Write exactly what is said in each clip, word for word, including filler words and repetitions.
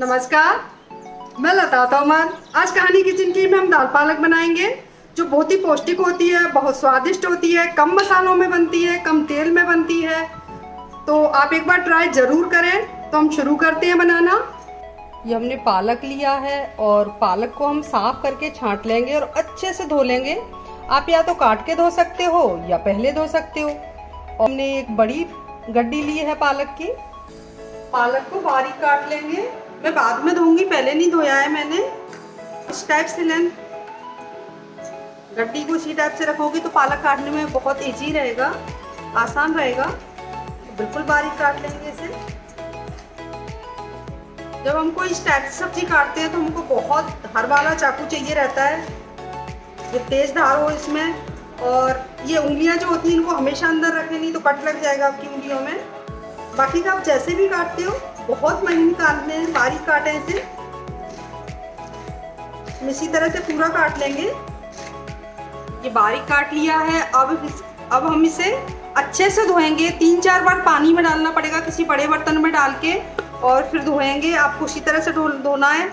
नमस्कार, मैं लता तोमर। आज कहानी किचन की में हम दाल पालक बनाएंगे जो बहुत ही पौष्टिक होती है, बहुत स्वादिष्ट होती है, कम मसालों में बनती है, कम तेल में बनती है। तो आप एक बार ट्राई ज़रूर करें। तो हम शुरू करते हैं बनाना। ये हमने पालक लिया है और पालक को हम साफ करके छांट लेंगे और अच्छे से धो लेंगे। आप या तो काट के धो सकते हो या पहले धो सकते हो। और हमने एक बड़ी गड्डी ली है पालक की। पालक को बारीक काट लेंगे। मैं बाद में धोऊंगी, पहले नहीं धोया है मैंने। इस टाइप से लें, गड्डी को इसी टाइप से रखोगे तो पालक काटने में बहुत इजी रहेगा, आसान रहेगा। बिल्कुल बारीक काट लेंगे इसे। जब हमको इस टाइप से सब्जी काटते हैं तो हमको बहुत धार वाला चाकू चाहिए रहता है, जो तेज धार हो इसमें। और ये उंगलियां जो होती हैं इनको हमेशा अंदर रखें, नहीं तो कट लग जाएगा आपकी उंगलियों में। बाकी का आप जैसे भी काटते हो, बहुत महीन काटने हैं, बारीक काटें इसे। हम इसी तरह से पूरा काट लेंगे। ये बारीक काट लिया है। अब अब हम इसे अच्छे से धोएंगे। तीन चार बार पानी में डालना पड़ेगा, किसी बड़े बर्तन में डाल के, और फिर धोएंगे। आपको उसी तरह से धोना है,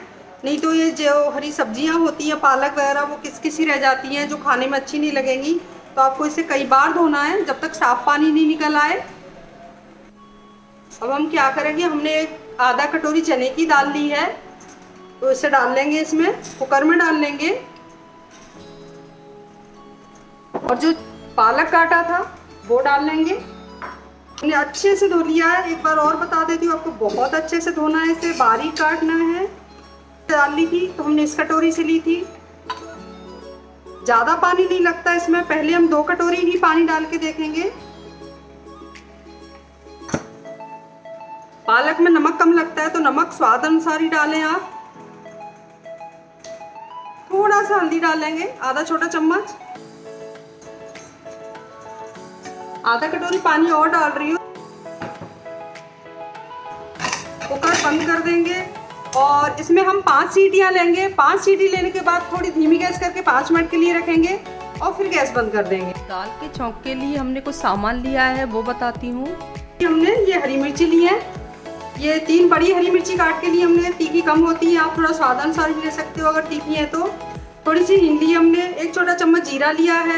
नहीं तो ये जो हरी सब्जियां होती हैं पालक वगैरह वो किस किसी रह जाती हैं जो खाने में अच्छी नहीं लगेंगी। तो आपको इसे कई बार धोना है जब तक साफ पानी नहीं निकल आए। अब हम क्या करेंगे, हमने एक आधा कटोरी चने की दाल ली है तो इसे डाल लेंगे, इसमें कुकर में डाल लेंगे। और जो पालक काटा था वो डाल लेंगे। हमने अच्छे से धो लिया है। एक बार और बता देती हूँ आपको, बहुत अच्छे से धोना है इसे, बारीक काटना है। दाल ली थी तो हमने इस कटोरी से ली थी, ज़्यादा पानी नहीं लगता इसमें। पहले हम दो कटोरी ही पानी डाल के देखेंगे। पालक में नमक कम लगता है तो नमक स्वाद अनुसार ही डालें आप। थोड़ा सा हल्दी डालेंगे, आधा छोटा चम्मच। आधा कटोरी पानी और डाल रही हूँ। कुकर बंद कर देंगे और इसमें हम पाँच सीटियाँ लेंगे। पाँच सीटी लेने के बाद थोड़ी धीमी गैस करके पाँच मिनट के लिए रखेंगे और फिर गैस बंद कर देंगे। दाल के छौंक के लिए हमने कुछ सामान लिया है वो बताती हूँ। हमने ये हरी मिर्ची ली है, ये तीन बड़ी हरी मिर्ची काट के लिए हमने। तीखी कम होती है, आप थोड़ा स्वाद अनुसार भी ले सकते हो अगर तीखी है तो। थोड़ी सी हींग ली हमने। एक छोटा चम्मच जीरा लिया है।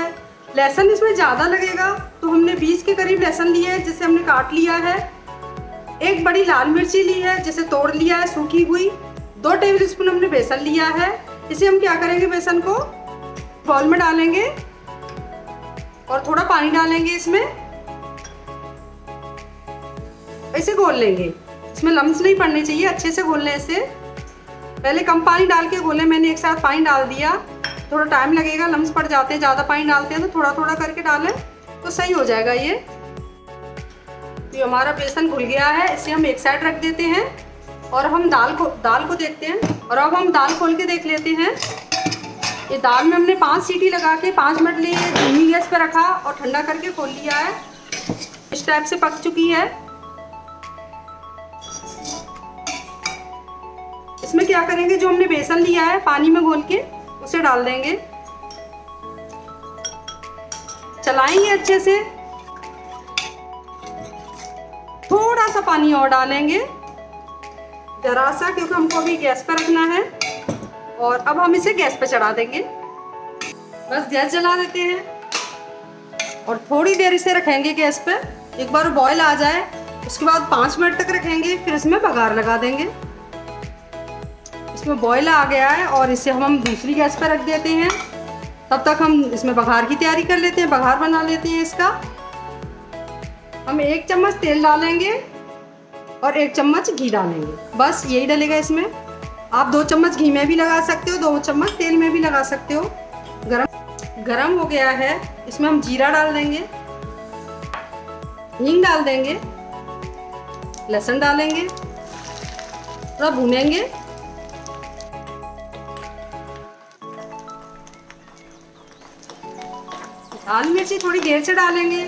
लहसुन इसमें ज़्यादा लगेगा तो हमने बीस के करीब लहसुन लिए है जिसे हमने काट लिया है। एक बड़ी लाल मिर्ची ली है जिसे तोड़ लिया है सूखी हुई। दो टेबल स्पून हमने बेसन लिया है। इसे हम क्या करेंगे, बेसन को बाउल में डालेंगे और थोड़ा पानी डालेंगे इसमें। ऐसे घोल लेंगे, इसमें लम्स नहीं पड़ने चाहिए, अच्छे से घोलने इसे। पहले कम पानी डाल के घोले, मैंने एक साथ पानी डाल दिया। थोड़ा टाइम लगेगा, लम्स पड़ जाते हैं ज़्यादा पानी डालते हैं, तो थोड़ा थोड़ा करके डालें तो सही हो जाएगा। ये ये हमारा बेसन घुल गया है, इसे हम एक साइड रख देते हैं। और हम दाल को दाल को देखते हैं। और अब हम दाल खोल के देख लेते हैं। ये दाल में हमने पाँच सीटी लगा के पाँच मिनट लिए धीमी गैस पर रखा और ठंडा करके खोल लिया है। इस टाइप से पक चुकी है। इसमें क्या करेंगे, जो हमने बेसन लिया है पानी में घोल के उसे डाल देंगे। चलाएंगे अच्छे से। थोड़ा सा पानी और डालेंगे, जरा सा, क्योंकि हमको अभी गैस पर रखना है। और अब हम इसे गैस पर चढ़ा देंगे। बस गैस जला देते हैं और थोड़ी देर इसे रखेंगे गैस पर। एक बार बॉयल आ जाए उसके बाद पाँच मिनट तक रखेंगे, फिर इसमें बघार लगा देंगे। इसमें बॉयल आ गया है और इसे हम हम दूसरी गैस पर रख देते हैं। तब तक हम इसमें बघार की तैयारी कर लेते हैं, बघार बना लेते हैं इसका। हम एक चम्मच तेल डालेंगे और एक चम्मच घी डालेंगे, बस यही डलेगा इसमें। आप दो चम्मच घी में भी लगा सकते हो, दो चम्मच तेल में भी लगा सकते हो। गरम गरम हो गया है, इसमें हम जीरा डाल देंगे, हींग डाल देंगे, लहसुन डालेंगे, थोड़ा भूनेंगे। लाल मिर्ची थोड़ी देर से डालेंगे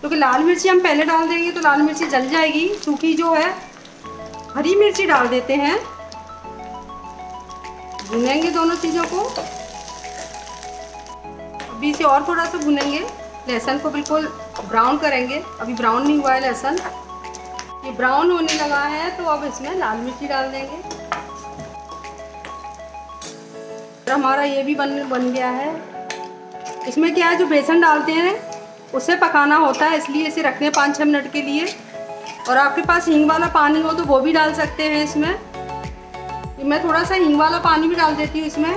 क्योंकि तो लाल मिर्ची हम पहले डाल देंगे तो लाल मिर्ची जल जाएगी सूखी जो है। हरी मिर्ची डाल देते हैं, भुनेंगे दोनों चीज़ों को अभी से और थोड़ा सा भुनेंगे। लहसुन को बिल्कुल ब्राउन करेंगे, अभी ब्राउन नहीं हुआ है लहसुन। ये ब्राउन होने लगा है तो अब इसमें लाल मिर्ची डाल देंगे। हमारा ये भी बन बन गया है। इसमें क्या है, जो बेसन डालते हैं उसे पकाना होता है, इसलिए इसे रखते हैं पाँच छः मिनट के लिए। और आपके पास हींग वाला पानी हो तो वो भी डाल सकते हैं इसमें। मैं थोड़ा सा हींग वाला पानी भी डाल देती हूँ इसमें।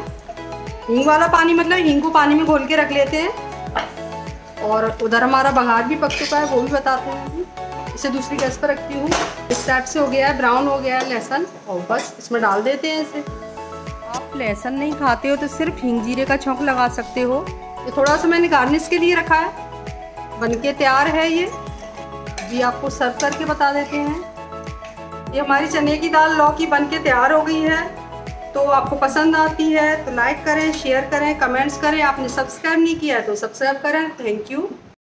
हींग वाला पानी मतलब हींग को पानी में घोल के रख लेते हैं। और उधर हमारा बघार भी पक चुका है, वो भी बताते हैं। इसे दूसरी गैस पर रखती हूँ। इस टाइप से हो गया है, ब्राउन हो गया है लहसुन, और बस इसमें डाल देते हैं इसे। आप लहसुन नहीं खाते हो तो सिर्फ हींग जीरे का छौंक लगा सकते हो। ये थोड़ा सा मैंने गार्निश के लिए रखा है, बनके तैयार है ये जी। आपको सर्व करके बता देते हैं। ये हमारी चने की दाल लौकी बनके तैयार हो गई है। तो आपको पसंद आती है तो लाइक करें, शेयर करें, कमेंट्स करें। आपने सब्सक्राइब नहीं किया है तो सब्सक्राइब करें। Thank you.